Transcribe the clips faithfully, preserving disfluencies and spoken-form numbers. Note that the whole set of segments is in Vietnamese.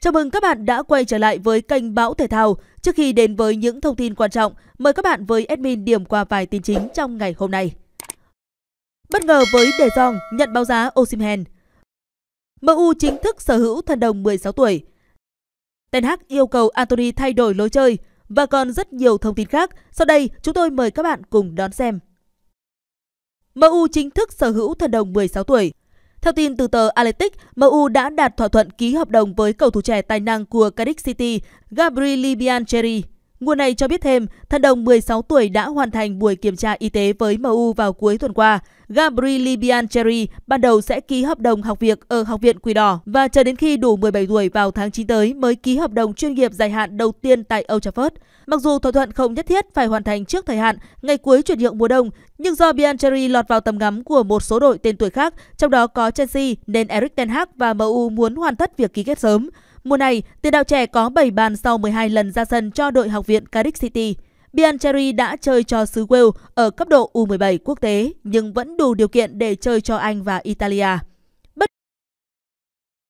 Chào mừng các bạn đã quay trở lại với kênh Bão Thể Thao. Trước khi đến với những thông tin quan trọng, mời các bạn với admin điểm qua vài tin chính trong ngày hôm nay. Bất ngờ với De Jong nhận báo giá Osimhen. em u chính thức sở hữu thần đồng mười sáu tuổi. Ten Hag yêu cầu Antony thay đổi lối chơi và còn rất nhiều thông tin khác. Sau đây, chúng tôi mời các bạn cùng đón xem. em u chính thức sở hữu thần đồng mười sáu tuổi. Theo tin từ tờ Athletic, em u đã đạt thỏa thuận ký hợp đồng với cầu thủ trẻ tài năng của Cardiff City, Gabriele Biancheri. Nguồn này cho biết thêm, thần đồng mười sáu tuổi đã hoàn thành buổi kiểm tra y tế với em u vào cuối tuần qua. Gabriele Biancheri ban đầu sẽ ký hợp đồng học việc ở Học viện Quỷ Đỏ và chờ đến khi đủ mười bảy tuổi vào tháng chín tới mới ký hợp đồng chuyên nghiệp dài hạn đầu tiên tại Old Trafford. Mặc dù thỏa thuận không nhất thiết phải hoàn thành trước thời hạn ngày cuối chuyển nhượng mùa đông, nhưng do Biancheri lọt vào tầm ngắm của một số đội tên tuổi khác, trong đó có Chelsea, nên Erik ten Hag và em u muốn hoàn tất việc ký kết sớm. Mùa này, tiền đạo trẻ có bảy bàn sau mười hai lần ra sân cho đội học viện Cardiff City. Biancheri đã chơi cho xứ Wales ở cấp độ U mười bảy quốc tế, nhưng vẫn đủ điều kiện để chơi cho Anh và Italia. Bất,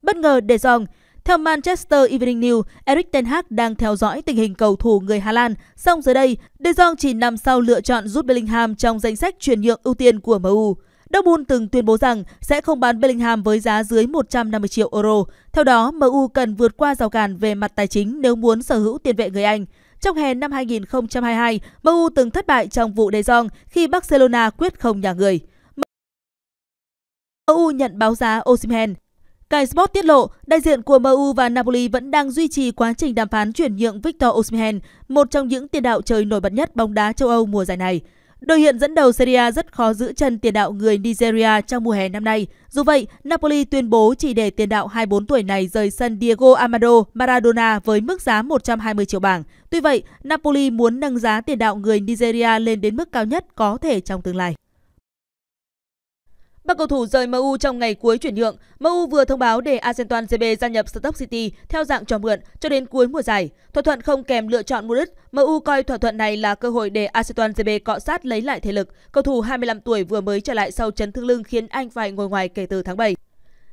Bất ngờ De Jong. Theo Manchester Evening News, Erik ten Hag đang theo dõi tình hình cầu thủ người Hà Lan. Song dưới đây, De Jong chỉ nằm sau lựa chọn rút Bellingham trong danh sách chuyển nhượng ưu tiên của em u. Dortmund từng tuyên bố rằng sẽ không bán Bellingham với giá dưới một trăm năm mươi triệu euro. Theo đó, em u cần vượt qua rào cản về mặt tài chính nếu muốn sở hữu tiền vệ người Anh. Trong hè năm hai nghìn không trăm hai mươi hai, em u từng thất bại trong vụ De Jong khi Barcelona quyết không nhả người. em u nhận báo giá Osimhen. Kai Sport tiết lộ, đại diện của em u và Napoli vẫn đang duy trì quá trình đàm phán chuyển nhượng Victor Osimhen, một trong những tiền đạo chơi nổi bật nhất bóng đá châu Âu mùa giải này. Đội hiện dẫn đầu Serie A rất khó giữ chân tiền đạo người Nigeria trong mùa hè năm nay. Dù vậy, Napoli tuyên bố chỉ để tiền đạo hai mươi bốn tuổi này rời sân Diego Armando Maradona với mức giá một trăm hai mươi triệu bảng. Tuy vậy, Napoli muốn nâng giá tiền đạo người Nigeria lên đến mức cao nhất có thể trong tương lai. Ba cầu thủ rời em u trong ngày cuối chuyển nhượng. em u vừa thông báo để Arsenal xê bê gia nhập Stock City theo dạng cho mượn cho đến cuối mùa giải. Thỏa thuận không kèm lựa chọn mua đứt. em u coi thỏa thuận này là cơ hội để Arsenal xê bê cọ sát lấy lại thể lực. Cầu thủ hai mươi lăm tuổi vừa mới trở lại sau chấn thương lưng khiến anh phải ngồi ngoài kể từ tháng bảy.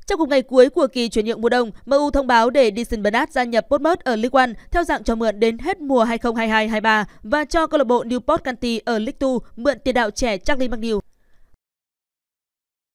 Trong cùng ngày cuối của kỳ chuyển nhượng mùa đông, em u thông báo để Deison Bernard gia nhập Portsmouth ở League One theo dạng cho mượn đến hết mùa hai nghìn không trăm hai mươi hai hai mươi ba và cho câu lạc bộ Newport County ở League Two mượn tiền đạo trẻ Charlie McNeil.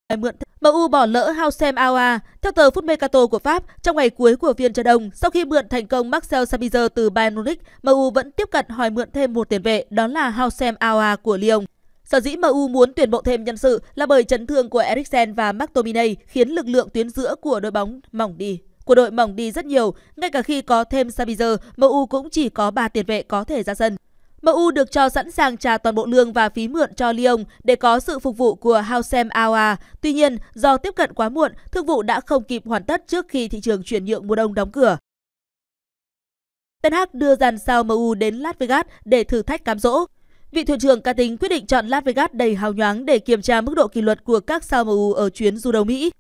em u bỏ lỡ Houssem Aouar. Theo tờ Foot Mercato của Pháp, trong ngày cuối của phiên chợ đông, sau khi mượn thành công Marcel Sabitzer từ Bayern Munich, em u vẫn tiếp cận hỏi mượn thêm một tiền vệ, đó là Houssem Aouar của Lyon. Sở dĩ em u muốn tuyển bộ thêm nhân sự là bởi chấn thương của Eriksen và McTominay khiến lực lượng tuyến giữa của đội bóng mỏng đi, của đội mỏng đi rất nhiều. Ngay cả khi có thêm Sabitzer, em u cũng chỉ có ba tiền vệ có thể ra sân. em u được cho sẵn sàng trả toàn bộ lương và phí mượn cho Lyon để có sự phục vụ của Houssem Aouar. Tuy nhiên, do tiếp cận quá muộn, thương vụ đã không kịp hoàn tất trước khi thị trường chuyển nhượng mùa đông đóng cửa. Ten Hag đưa dàn sao em u đến Las Vegas để thử thách cám dỗ. Vị thuyền trưởng cá tính quyết định chọn Las Vegas đầy hào nhoáng để kiểm tra mức độ kỷ luật của các sao em u ở chuyến du đấu Mỹ.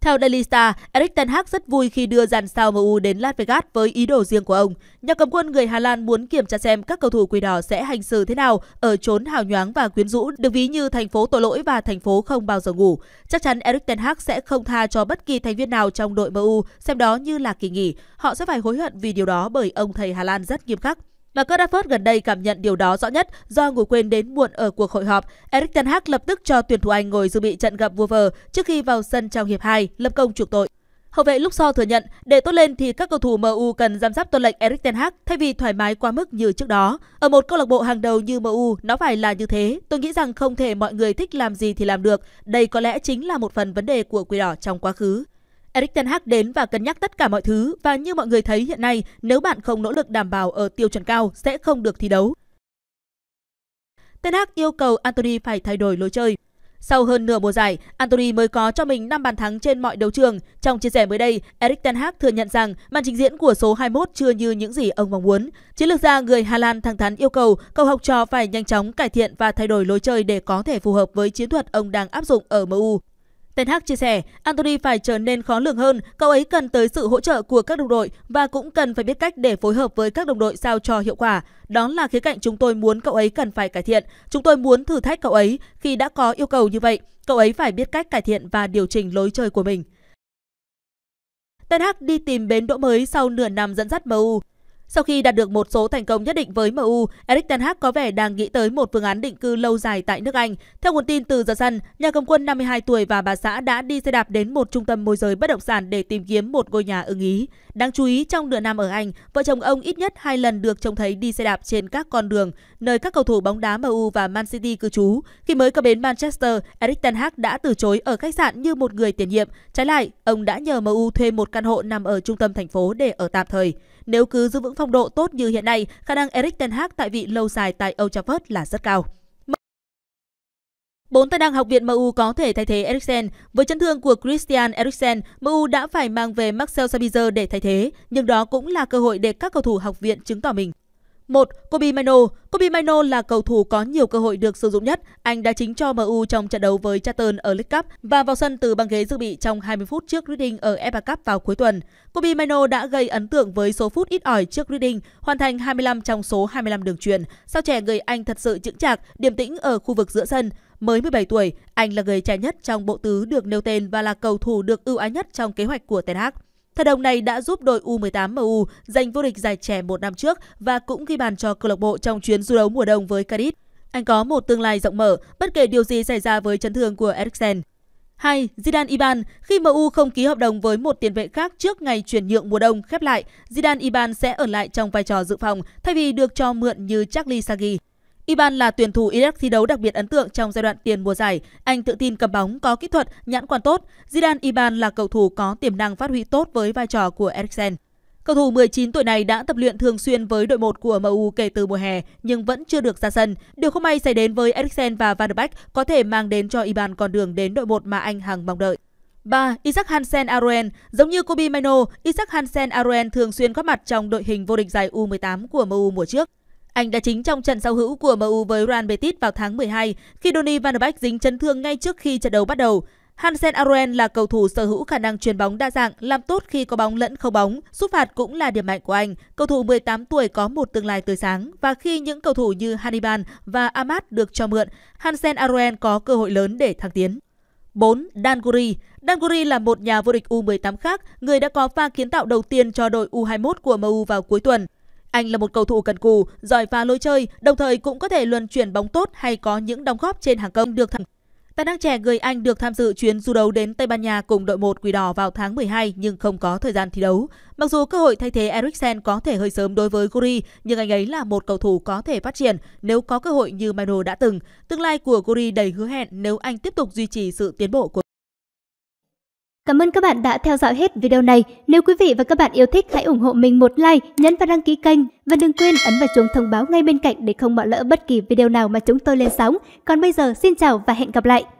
Theo Daily Star, Erik ten Hag rất vui khi đưa dàn sao em u đến Las Vegas với ý đồ riêng của ông. Nhà cầm quân người Hà Lan muốn kiểm tra xem các cầu thủ Quỷ Đỏ sẽ hành xử thế nào ở chốn hào nhoáng và quyến rũ, được ví như thành phố tội lỗi và thành phố không bao giờ ngủ. Chắc chắn Erik ten Hag sẽ không tha cho bất kỳ thành viên nào trong đội em u, xem đó như là kỳ nghỉ. Họ sẽ phải hối hận vì điều đó bởi ông thầy Hà Lan rất nghiêm khắc. Và Cardiff gần đây cảm nhận điều đó rõ nhất do ngủ quên đến muộn ở cuộc hội họp. Erik ten Hag lập tức cho tuyển thủ Anh ngồi dự bị trận gặp Wolves trước khi vào sân trong hiệp hai, lập công chuộc tội. Hậu vệ lúc so thừa nhận, để tốt lên thì các cầu thủ em u cần giám sát tuân lệnh Erik ten Hag thay vì thoải mái quá mức như trước đó. Ở một câu lạc bộ hàng đầu như em u, nó phải là như thế. Tôi nghĩ rằng không thể mọi người thích làm gì thì làm được. Đây có lẽ chính là một phần vấn đề của Quỷ Đỏ trong quá khứ. Erik ten Hag đến và cân nhắc tất cả mọi thứ và như mọi người thấy hiện nay, nếu bạn không nỗ lực đảm bảo ở tiêu chuẩn cao sẽ không được thi đấu. Ten Hag yêu cầu Antony phải thay đổi lối chơi. Sau hơn nửa mùa giải, Antony mới có cho mình năm bàn thắng trên mọi đấu trường. Trong chia sẻ mới đây, Erik ten Hag thừa nhận rằng màn trình diễn của số hai mươi mốt chưa như những gì ông mong muốn. Chiến lược gia người Hà Lan thẳng thắn yêu cầu cầu học trò phải nhanh chóng cải thiện và thay đổi lối chơi để có thể phù hợp với chiến thuật ông đang áp dụng ở em u. Ten Hag chia sẻ, Antony phải trở nên khó lường hơn, cậu ấy cần tới sự hỗ trợ của các đồng đội và cũng cần phải biết cách để phối hợp với các đồng đội sao cho hiệu quả. Đó là khía cạnh chúng tôi muốn cậu ấy cần phải cải thiện. Chúng tôi muốn thử thách cậu ấy. Khi đã có yêu cầu như vậy, cậu ấy phải biết cách cải thiện và điều chỉnh lối chơi của mình. Ten Hag đi tìm bến đỗ mới sau nửa năm dẫn dắt em u. Sau khi đạt được một số thành công nhất định với em u, Erik ten Hag có vẻ đang nghĩ tới một phương án định cư lâu dài tại nước Anh. Theo nguồn tin từ The Sun, nhà cầm quân năm mươi hai tuổi và bà xã đã đi xe đạp đến một trung tâm môi giới bất động sản để tìm kiếm một ngôi nhà ưng ý. Đáng chú ý, trong nửa năm ở Anh, vợ chồng ông ít nhất hai lần được trông thấy đi xe đạp trên các con đường, nơi các cầu thủ bóng đá em u và Man City cư trú. Khi mới có bến Manchester, Erik ten Hag đã từ chối ở khách sạn như một người tiền nhiệm. Trái lại, ông đã nhờ em u thuê một căn hộ nằm ở trung tâm thành phố để ở tạm thời. Nếu cứ giữ vững phong độ tốt như hiện nay, khả năng Erik ten Hag tại vị lâu dài tại Old Trafford là rất cao. Bốn tài năng học viện em u có thể thay thế Eriksen. Với chấn thương của Christian Eriksen, em u đã phải mang về Marcel Sabitzer để thay thế, nhưng đó cũng là cơ hội để các cầu thủ học viện chứng tỏ mình. một. Kobbie Mainoo. Kobbie Mainoo là cầu thủ có nhiều cơ hội được sử dụng nhất. Anh đã chính cho em u trong trận đấu với Charlton ở League Cup và vào sân từ băng ghế dự bị trong hai mươi phút trước Reading ở ép a Cup vào cuối tuần. Kobbie Mainoo đã gây ấn tượng với số phút ít ỏi trước Reading, hoàn thành hai mươi lăm trong số hai mươi lăm đường chuyền. Sao trẻ người Anh thật sự chững chạc, điềm tĩnh ở khu vực giữa sân. Mới mười bảy tuổi, anh là người trẻ nhất trong bộ tứ được nêu tên và là cầu thủ được ưu ái nhất trong kế hoạch của Ten Hag. Thần đồng này đã giúp đội U mười tám em u giành vô địch giải trẻ một năm trước và cũng ghi bàn cho câu lạc bộ trong chuyến du đấu mùa đông với Cardiff. Anh có một tương lai rộng mở, bất kể điều gì xảy ra với chấn thương của Eriksen. hai. Zidane Iban. Khi em u không ký hợp đồng với một tiền vệ khác trước ngày chuyển nhượng mùa đông khép lại, Zidane Iban sẽ ở lại trong vai trò dự phòng thay vì được cho mượn như Charlie McNeil. Iban là tuyển thủ Iraq thi đấu đặc biệt ấn tượng trong giai đoạn tiền mùa giải. Anh tự tin cầm bóng, có kỹ thuật, nhãn quan tốt. Zidane Iban là cầu thủ có tiềm năng phát huy tốt với vai trò của Eriksen. Cầu thủ mười chín tuổi này đã tập luyện thường xuyên với đội một của em u kể từ mùa hè nhưng vẫn chưa được ra sân. Điều không may xảy đến với Eriksen và Van de Beek có thể mang đến cho Iban con đường đến đội một mà anh hằng mong đợi. ba. Isaac Hansen-Aarøen. Giống như Kobbie Mainoo, Isaac Hansen-Aarøen thường xuyên góp mặt trong đội hình vô địch giải U mười tám của em u mùa trước. Anh đã chính trong trận giao hữu của em u với Real Betis vào tháng mười hai khi Donny van de Beek dính chấn thương ngay trước khi trận đấu bắt đầu. Hansen-Aarøen là cầu thủ sở hữu khả năng chuyền bóng đa dạng, làm tốt khi có bóng lẫn không bóng, sút phạt cũng là điểm mạnh của anh. Cầu thủ mười tám tuổi có một tương lai tươi sáng và khi những cầu thủ như Hannibal và Amad được cho mượn, Hansen-Aarøen có cơ hội lớn để thăng tiến. bốn. Dan Currie. Dan Currie là một nhà vô địch U mười tám khác, người đã có pha kiến tạo đầu tiên cho đội U hai mươi mốt của em u vào cuối tuần. Anh là một cầu thủ cần cù, giỏi pha lối chơi, đồng thời cũng có thể luân chuyển bóng tốt hay có những đóng góp trên hàng công được thẳng. Tài năng trẻ người Anh được tham dự chuyến du đấu đến Tây Ban Nha cùng đội một Quỷ Đỏ vào tháng mười hai nhưng không có thời gian thi đấu. Mặc dù cơ hội thay thế Eriksen có thể hơi sớm đối với Currie, nhưng anh ấy là một cầu thủ có thể phát triển nếu có cơ hội như Mainoo đã từng. Tương lai của Currie đầy hứa hẹn nếu anh tiếp tục duy trì sự tiến bộ của. Cảm ơn các bạn đã theo dõi hết video này. Nếu quý vị và các bạn yêu thích, hãy ủng hộ mình một like, nhấn và đăng ký kênh. Và đừng quên ấn vào chuông thông báo ngay bên cạnh để không bỏ lỡ bất kỳ video nào mà chúng tôi lên sóng. Còn bây giờ, xin chào và hẹn gặp lại!